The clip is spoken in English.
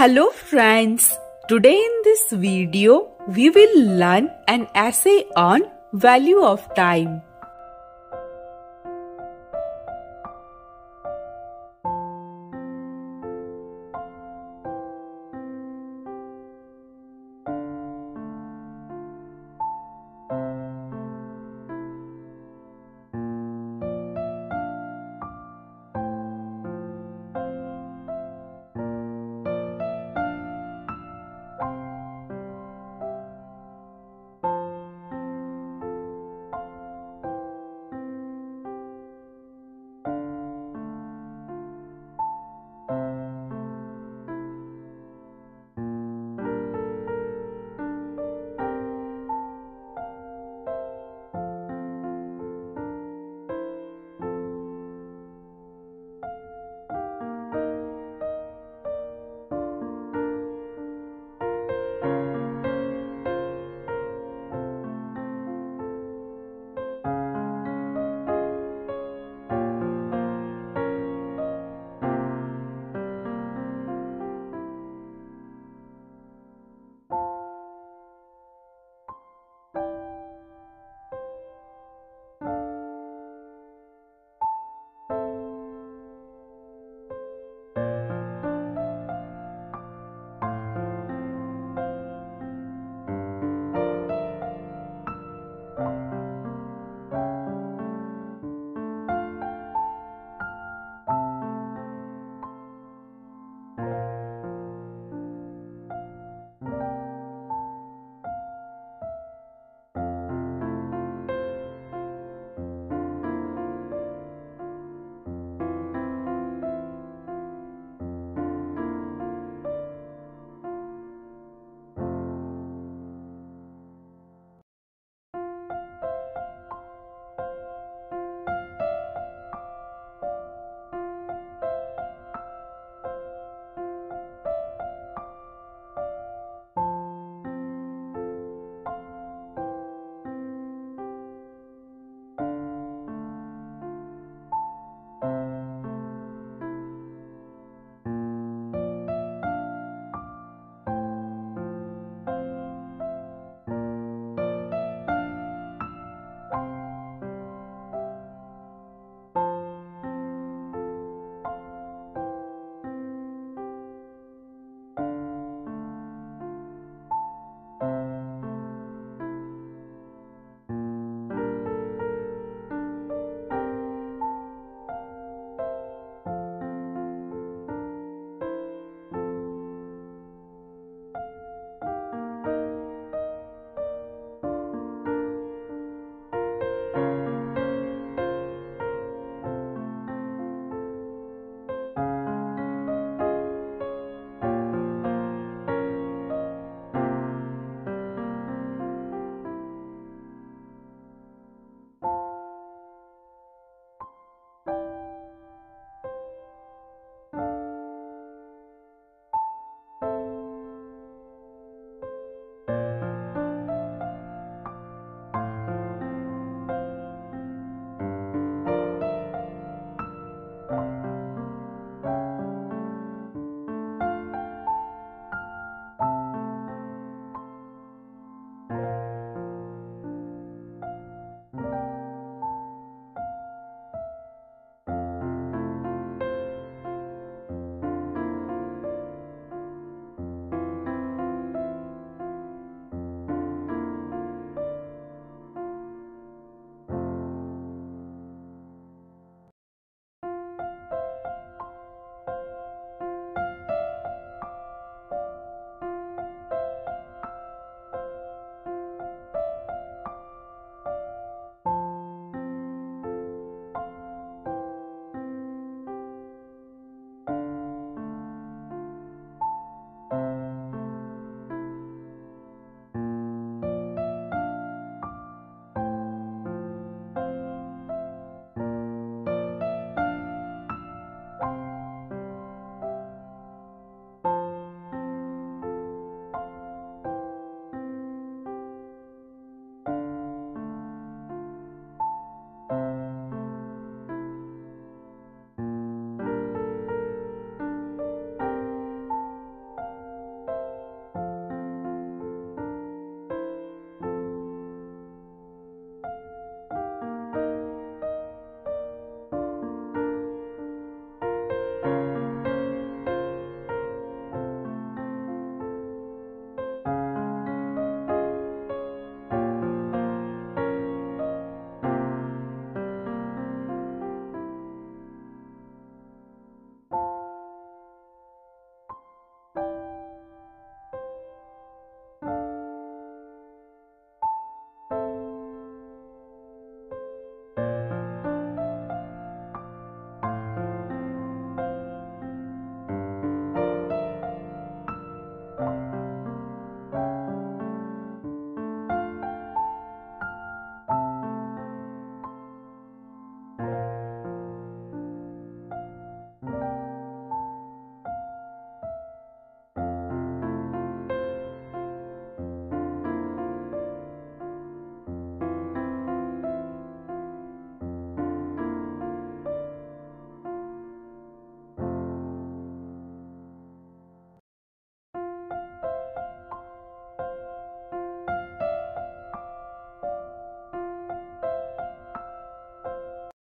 Hello friends, today in this video we will learn an essay on value of time.